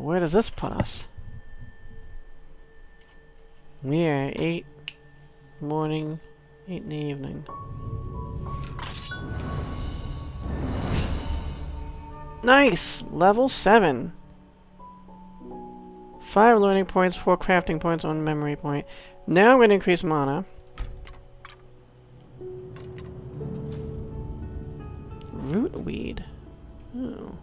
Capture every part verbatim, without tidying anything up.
So where does this put us? We are eight morning, eight in the evening. Nice! Level seven. Five learning points, four crafting points, one memory point. Now I'm going to increase mana. Rootweed. Oh.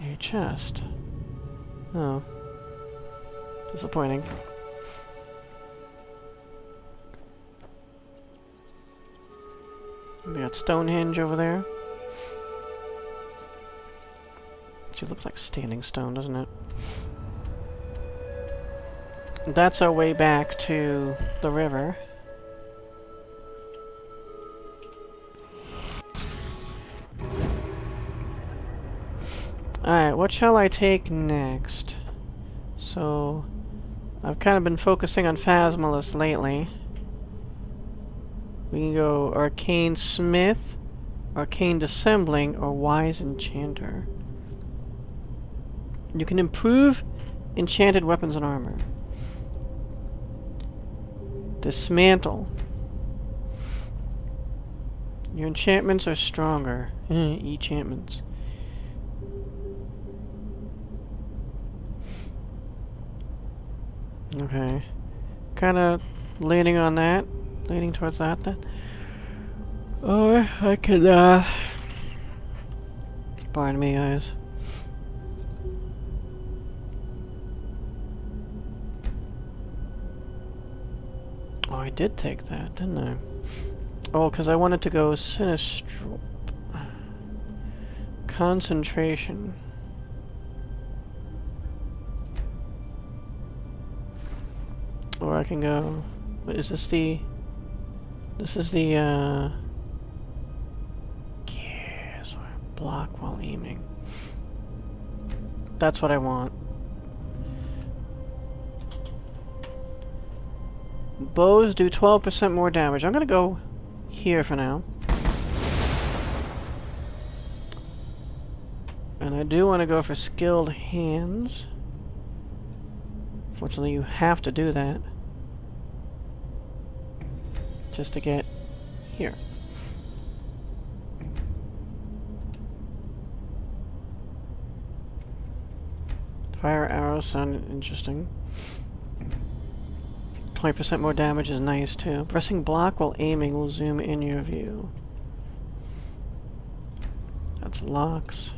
A chest. Oh. Disappointing. We got Stonehenge over there. Actually looks like standing stone, doesn't it? That's our way back to the river. Alright, what shall I take next? So, I've kind of been focusing on Phasmalus lately. We can go Arcane Smith, Arcane Dissembling, or Wise Enchanter. You can improve enchanted weapons and armor. Dismantle. Your enchantments are stronger. Enchantments. Okay. Kind of leaning on that. Leaning towards that then. Or I could, uh... pardon me, guys. Oh, I did take that, didn't I? Oh, because I wanted to go Sinistral. Concentration. Or I can go... What is this the... This is the, uh... Yes, block while aiming. That's what I want. Bows do twelve percent more damage. I'm gonna go here for now. And I do want to go for skilled hands. Fortunately, you have to do that. Just to get here. Fire arrows sound interesting. twenty percent more damage is nice too. Pressing block while aiming will zoom in your view. That's locks.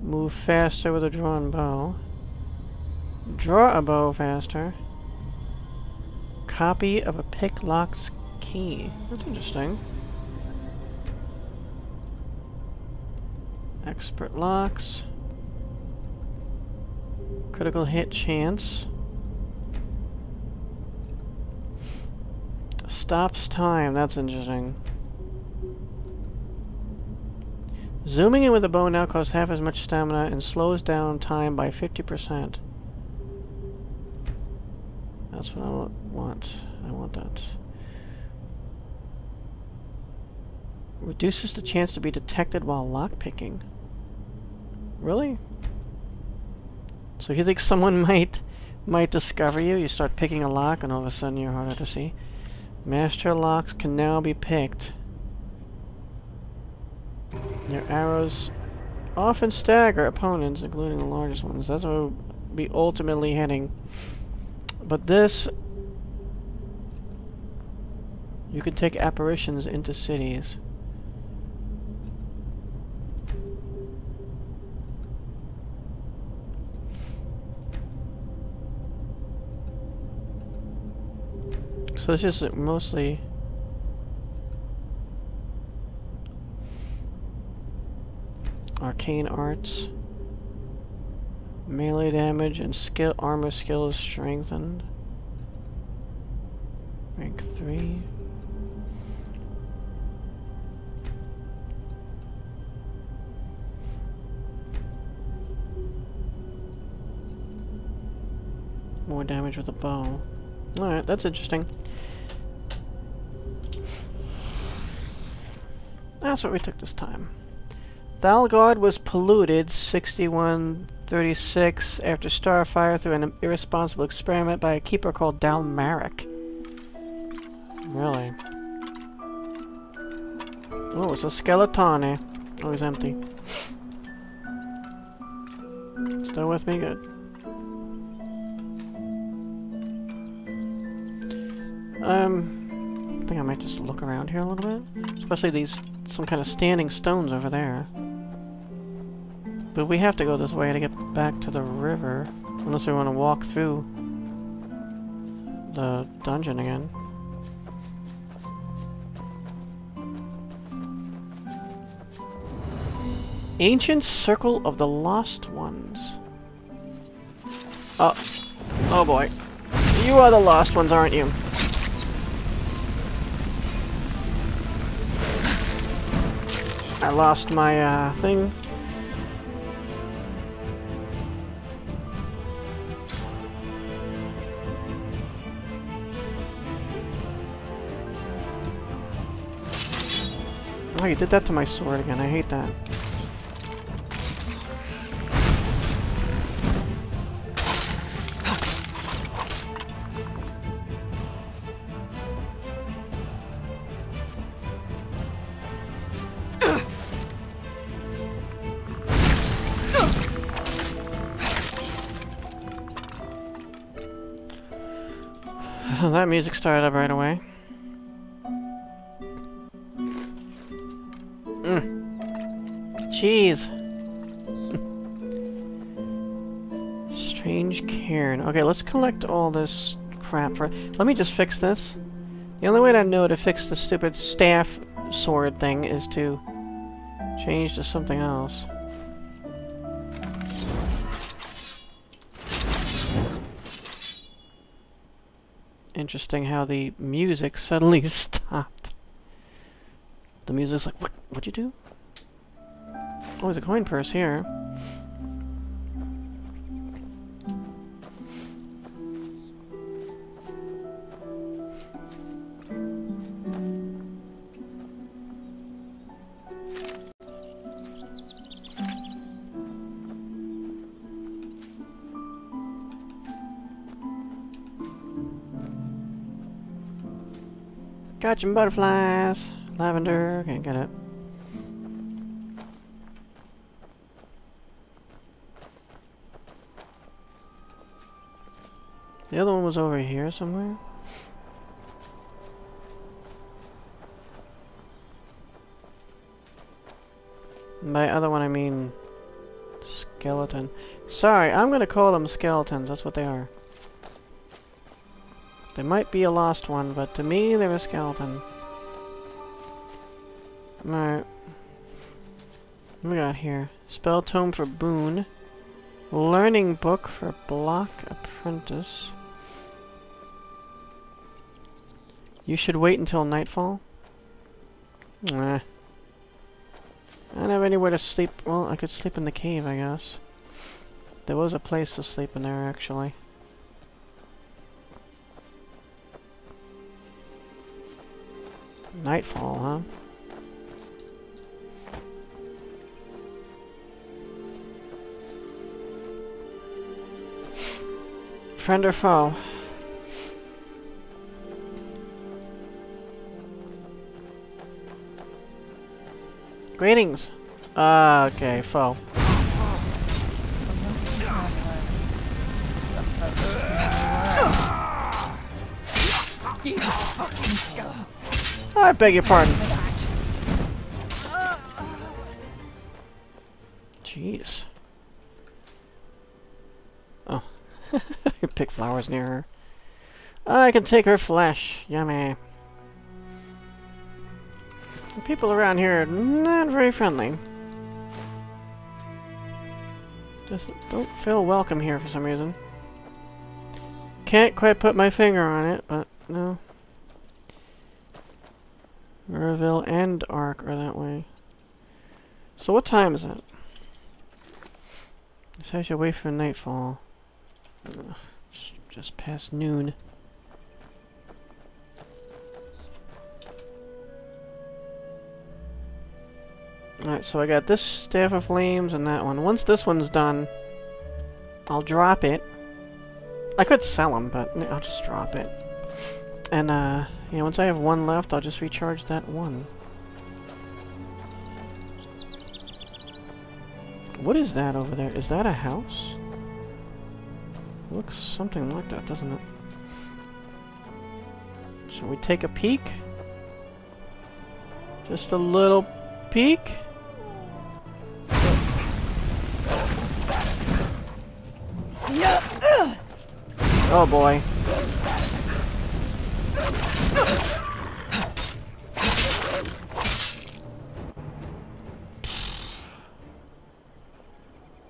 Move faster with a drawn bow. Draw a bow faster. Copy of a picklock's key. That's interesting. Expert locks. Critical hit chance. Stops time. That's interesting. Zooming in with a bow now costs half as much stamina and slows down time by fifty percent. That's what I want. I want that. Reduces the chance to be detected while lockpicking. Really? So if you think someone might might discover you, you start picking a lock and all of a sudden you're harder to see. Master locks can now be picked. Your arrows often stagger opponents, including the largest ones. That's where we'll be ultimately heading. But this, you can take apparitions into cities. So it's just mostly arcane arts. Melee damage and skill armor skill is strengthened. Rank three. More damage with a bow. Alright, that's interesting. That's what we took this time. Thalgard was polluted sixty-one thirty-six after Starfire through an irresponsible experiment by a keeper called Dalmaric. Really? Oh, it's a Skeletone. Oh, he's empty. Still with me? Good. Um, I think I might just look around here a little bit. Especially these, some kind of standing stones over there. But we have to go this way to get back to the river. Unless we want to walk through the dungeon again. Ancient Circle of the Lost Ones. Oh. Oh boy. You are the Lost Ones, aren't you? I lost my, uh, thing. Oh, you did that to my sword again. I hate that. That music started up right away. Mm. Jeez. Strange Cairn. Okay, let's collect all this crap for. Let me just fix this. The only way I know to fix the stupid staff sword thing is to change to something else. Interesting how the music suddenly stopped. The music's like, what? What'd you do? Oh, there's a coin purse here. Catching butterflies. Lavender. Can't get it. The other one was over here somewhere. And by other one I mean skeleton. Sorry, I'm gonna call them skeletons. That's what they are. They might be a lost one, but to me, they're a skeleton. Alright. What we got here? Spell Tome for Boon. Learning Book for Block Apprentice. You should wait until nightfall? Nah. I don't have anywhere to sleep. Well, I could sleep in the cave, I guess. There was a place to sleep in there, actually. Nightfall, huh? Friend or foe? Greetings! Ah, uh, okay, foe. You fucking skull! I beg your pardon. Jeez. Oh. You pick flowers near her. I can take her flesh. Yummy. The people around here are not very friendly. Just don't feel welcome here for some reason. Can't quite put my finger on it, but no. Riverville and Ark are that way. So what time is it? It says you wait for nightfall. Ugh, it's just past noon. Alright, so I got this Staff of Flames and that one. Once this one's done, I'll drop it. I could sell them, but I'll just drop it. And, uh, you know, once I have one left, I'll just recharge that one. What is that over there? Is that a house? Looks something like that, doesn't it? So we take a peek. Just a little peek. Oh boy.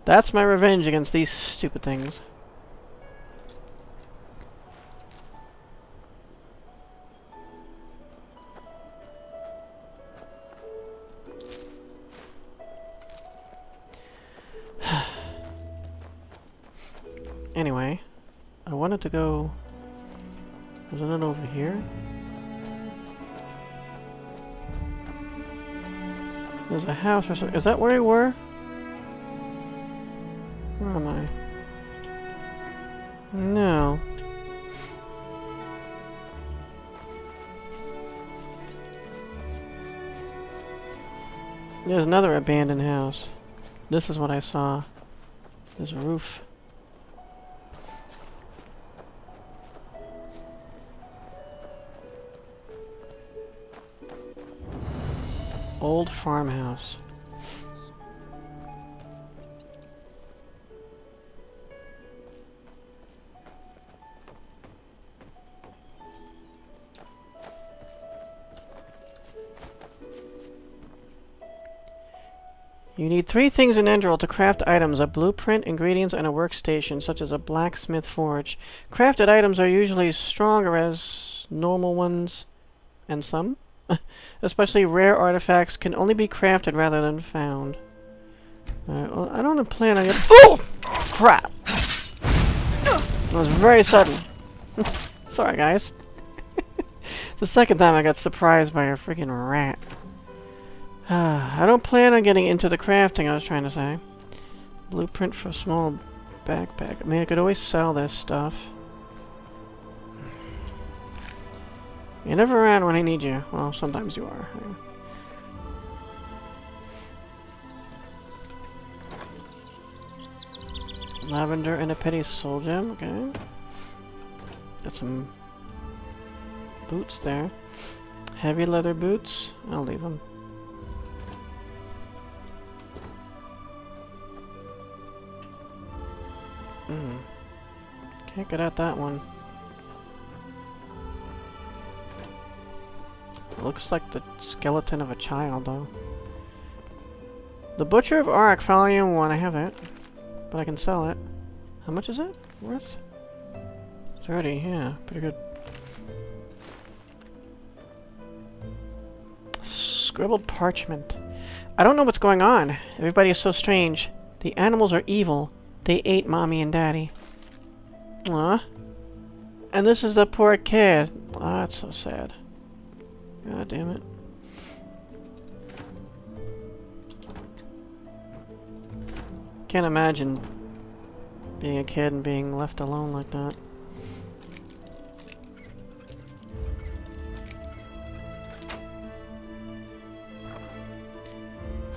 That's my revenge against these stupid things. Anyway, I wanted to go... There's another over here. There's a house or something. Is that where we were? Where am I? No. There's another abandoned house. This is what I saw. There's a roof. Old farmhouse. You need three things in Endrel to craft items: a blueprint, ingredients, and a workstation, such as a blacksmith forge. Crafted items are usually stronger as normal ones, and some, especially rare artifacts, can only be crafted rather than found. Alright, well, I don't plan on it. Oh! Crap! That was very sudden. Sorry, guys. It's the second time I got surprised by a freaking rat. I don't plan on getting into the crafting, I was trying to say. Blueprint for a small backpack. I mean, I could always sell this stuff. You're never around when I need you. Well, sometimes you are. Lavender and a petty soul gem, okay. Got some boots there. Heavy leather boots. I'll leave them. Mm. Can't get at that one. Looks like the skeleton of a child, though. The Butcher of Ark, Volume one. I have it. But I can sell it. How much is it worth? thirty, yeah. Pretty good. Scribbled parchment. I don't know what's going on. Everybody is so strange. The animals are evil. They ate Mommy and Daddy. Aw. And this is the poor kid. Ah, that's so sad. God damn it. Can't imagine being a kid and being left alone like that.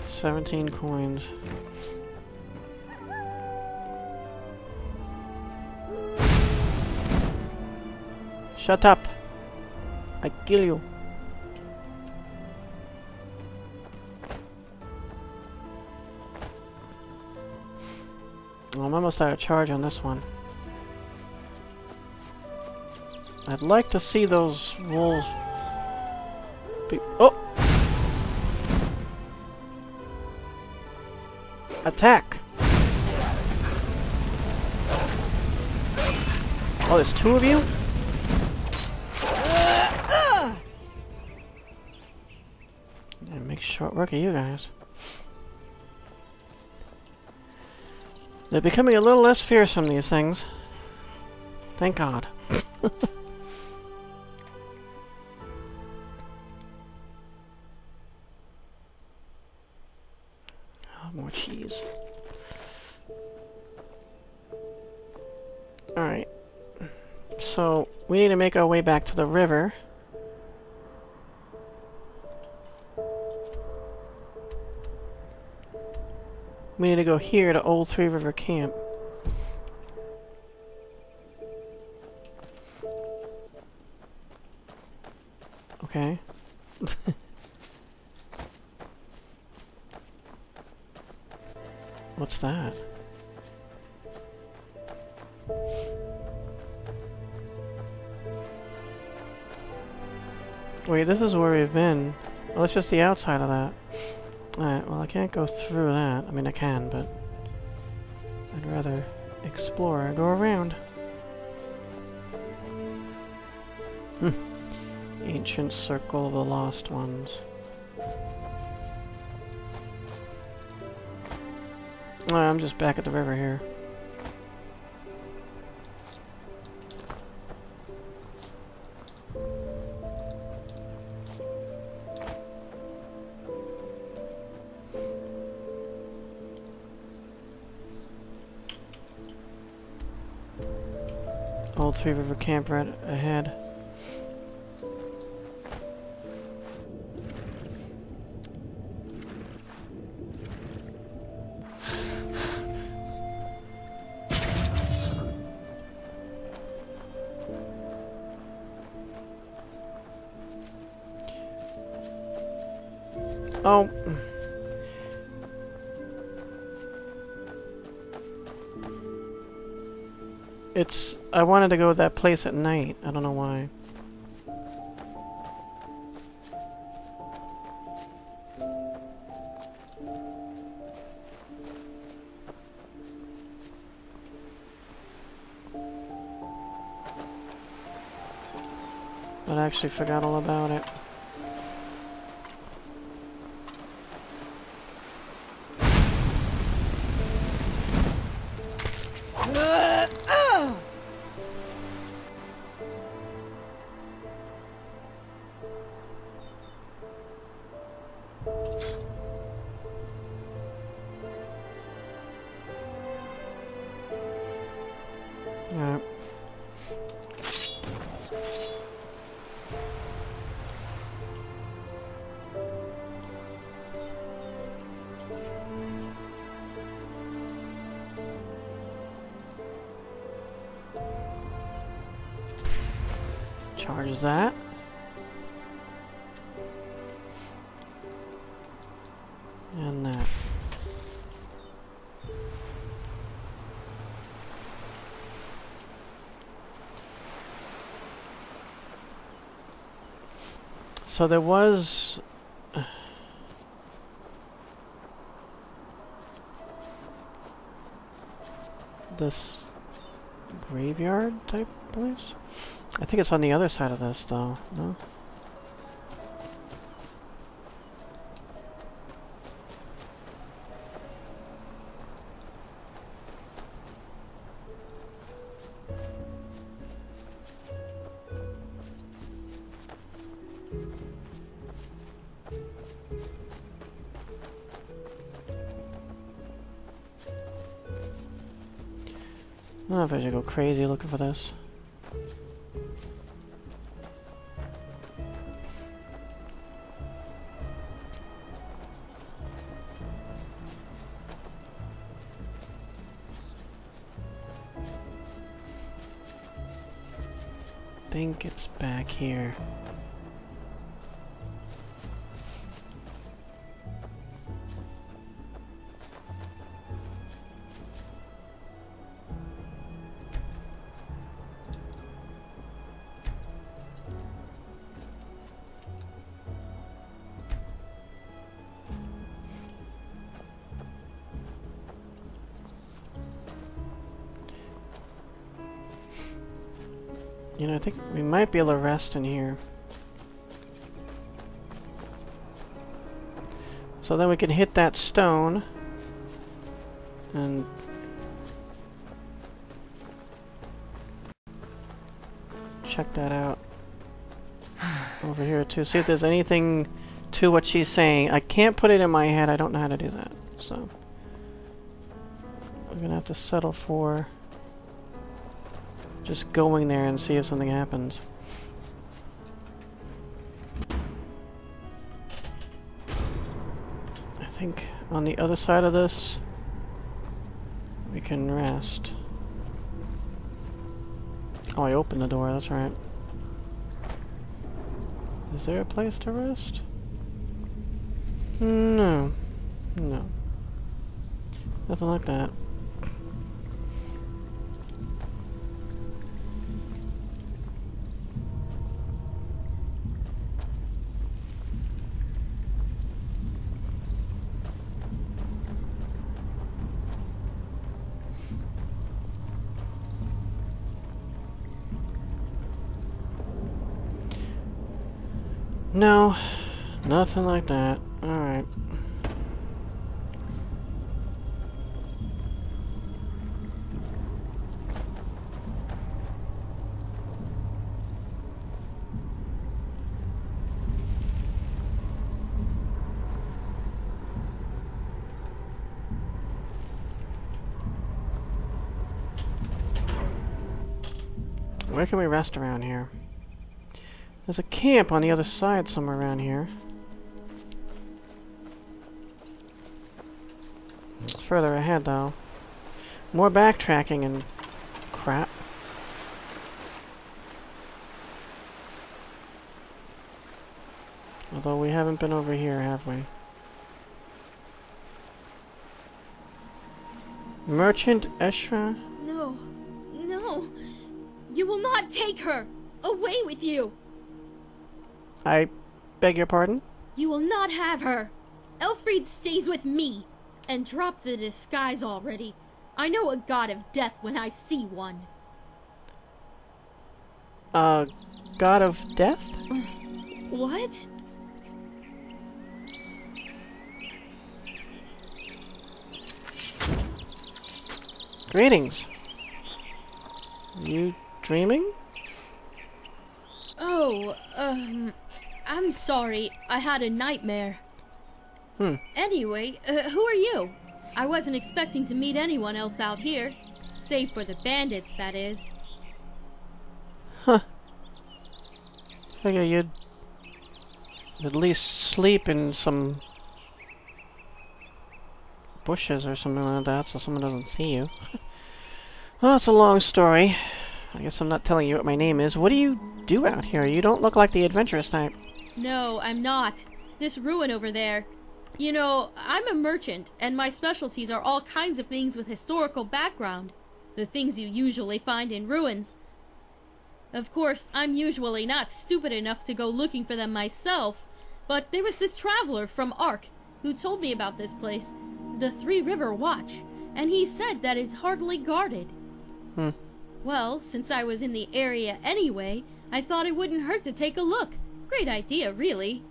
Seventeen coins. Shut up! I kill you. I'm almost out of charge on this one. I'd like to see those wolves be... Oh! Attack! Oh, there's two of you? I make short work of you guys. They're becoming a little less fearsome, these things. Thank God. more cheese. Alright. So, we need to make our way back to the river. We need to go here to Old Three River Camp. Okay. What's that? Wait, this is where we've been. Well, it's just the outside of that. Alright, well I can't go through that. I mean I can, but I'd rather explore or go around. Ancient Circle of the Lost Ones. Oh, I'm just back at the river here. Old Three River Camp right ahead. Oh. It's... I wanted to go to that place at night. I don't know why. But I actually forgot all about it. Charge that. And that. So there was... this graveyard type place? I think it's on the other side of this, though, no? I don't know if I should go crazy looking for this. I think it's back here. You know, I think we might be able to rest in here. So then we can hit that stone. And... check that out. Over here too. See if there's anything to what she's saying. I can't put it in my head. I don't know how to do that. So... I'm gonna have to settle for just going there and see if something happens. I think on the other side of this we can rest. Oh, I opened the door, that's right. Is there a place to rest? No. No. Nothing like that. No, nothing like that. Alright. Where can we rest around here? There's a camp on the other side somewhere around here. It's further ahead, though. More backtracking and crap. Although we haven't been over here, have we? Merchant Eshra? No. No. You will not take her! Away with you! I beg your pardon? You will not have her! Elfriede stays with me! And drop the disguise already. I know a god of death when I see one. A god of death? Uh, what? Greetings. You dreaming? Oh, um... I'm sorry, I had a nightmare. Hmm. Anyway, uh, who are you? I wasn't expecting to meet anyone else out here. Save for the bandits, that is. Huh. Figure you'd at least sleep in some bushes or something like that so someone doesn't see you. Well, it's a long story. I guess I'm not telling you what my name is. What do you do out here? You don't look like the adventurous type. No, I'm not. This ruin over there. You know, I'm a merchant, and my specialties are all kinds of things with historical background. The things you usually find in ruins. Of course, I'm usually not stupid enough to go looking for them myself, but there was this traveler from Ark who told me about this place, the Three River Watch, and he said that it's hardly guarded. Hmm. Well, since I was in the area anyway, I thought it wouldn't hurt to take a look. Great idea, really.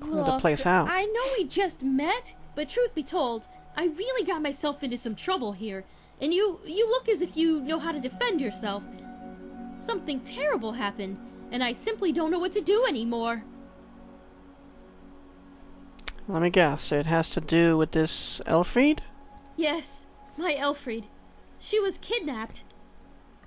Look, the place out. I know we just met, but truth be told, I really got myself into some trouble here. And you, you look as if you know how to defend yourself. Something terrible happened, and I simply don't know what to do anymore. Let me guess, it has to do with this Elfriede? Yes, my Elfriede. She was kidnapped.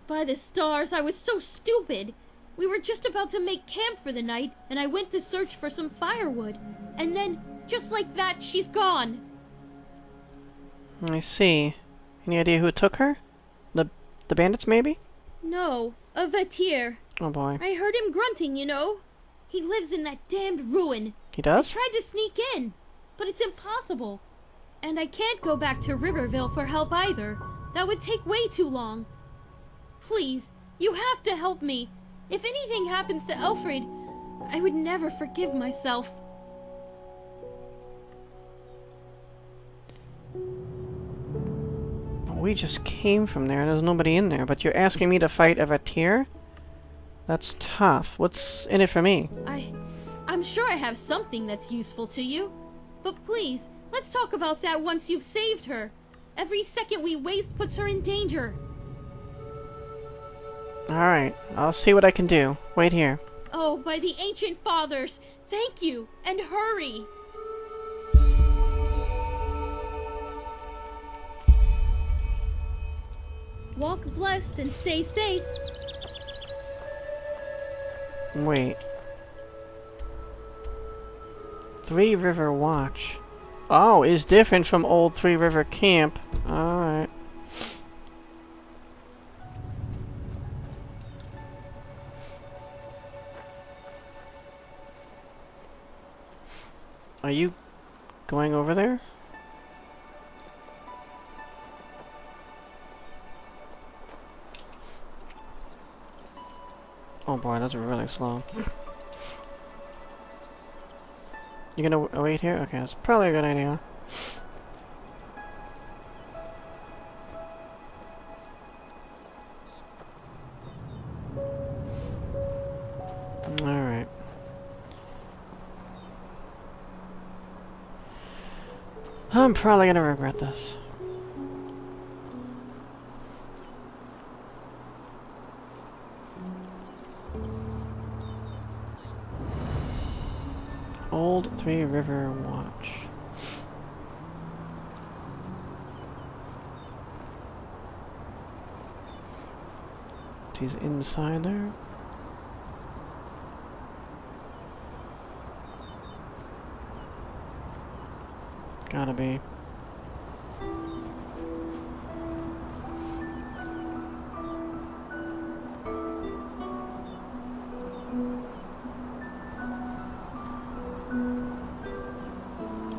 By the stars, I was so stupid! We were just about to make camp for the night, and I went to search for some firewood. And then, just like that, she's gone. I see. Any idea who took her? The the bandits, maybe? No, a Vatyr. Oh boy. I heard him grunting, you know? He lives in that damned ruin. He does? I tried to sneak in, but it's impossible. And I can't go back to Riverville for help either. That would take way too long. Please, you have to help me. If anything happens to Elfriede, I would never forgive myself. We just came from there, and there's nobody in there, but you're asking me to fight a Vatyr? That's tough. What's in it for me? I... I'm sure I have something that's useful to you. But please, let's talk about that once you've saved her. Every second we waste puts her in danger. Alright, I'll see what I can do. Wait here. Oh, by the Ancient Fathers! Thank you, and hurry! Walk blessed and stay safe. Wait. Three River Watch. Oh, is different from Old Three River Camp. Alright. Are you going over there? Oh boy, that's really slow. You're gonna wait here? Okay, that's probably a good idea. Alright. I'm probably gonna regret this. Old Three River Watch. He's inside there. Gotta be.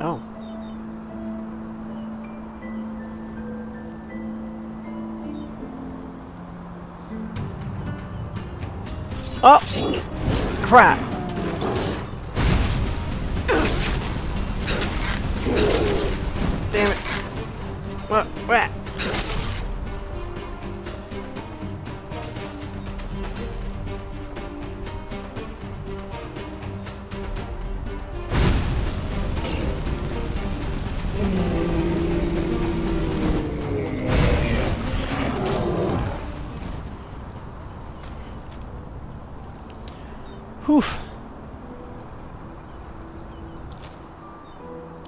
Oh. Oh! Crap! Damn it. What? What? Oof.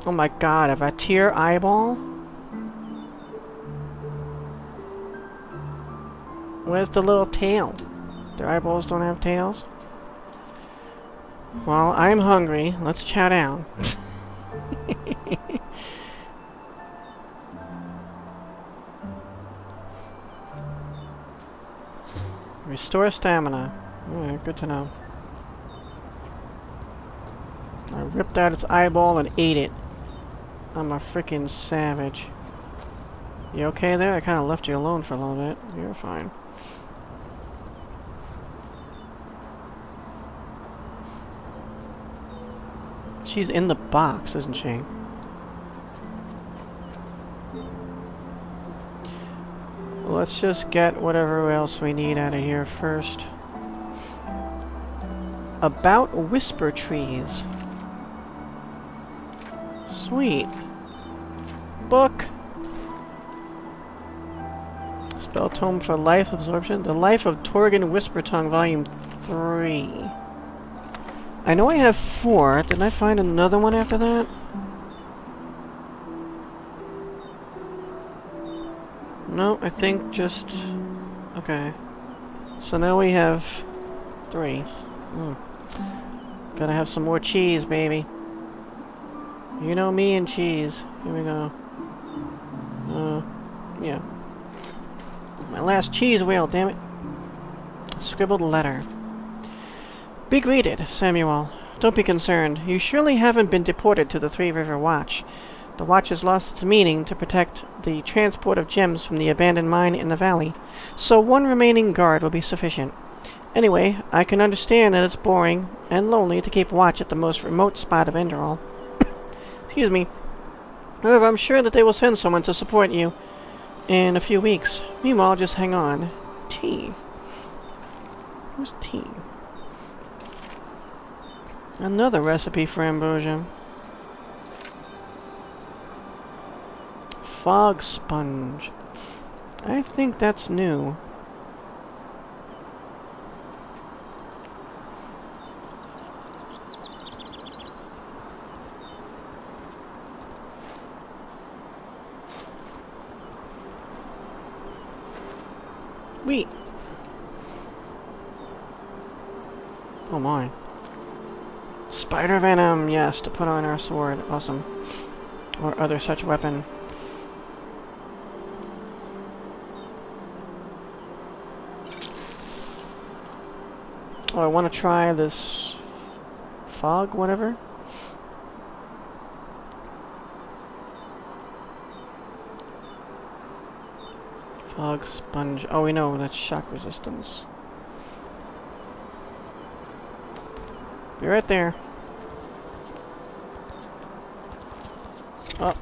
Oh my god, a Vatyr eyeball? Where's the little tail? Their eyeballs don't have tails? Well, I'm hungry. Let's chow down. Restore stamina. Alright, good to know. I ripped out its eyeball and ate it. I'm a freaking savage. You okay there? I kind of left you alone for a little bit. You're fine. She's in the box, isn't she? Let's just get whatever else we need out of here first. About whisper trees. Sweet. Book. Spell Tome for Life Absorption. The Life of Torgon Whisper Tongue, Volume three. I know I have four. Didn't I find another one after that? No, I think just... Okay. So now we have three. Mm. Gotta have some more cheese, baby. You know me and cheese. Here we go. Uh, yeah. My last cheese wheel, damn it. Scribbled letter. Be greeted, Samuel. Don't be concerned. You surely haven't been deported to the Three River Watch. The watch has lost its meaning to protect the transport of gems from the abandoned mine in the valley, so one remaining guard will be sufficient. Anyway, I can understand that it's boring and lonely to keep watch at the most remote spot of Enderal. Excuse me. However, I'm sure that they will send someone to support you in a few weeks. Meanwhile, just hang on. T. Where's T? Another recipe for ambrosia. Fog sponge. I think that's new. Wait. Oh my. Spider venom, yes, to put on our sword. Awesome. Or other such weapon. Oh, I want to try this fog, whatever. Fog sponge. Oh, we know that's shock resistance. Be right there. Oh.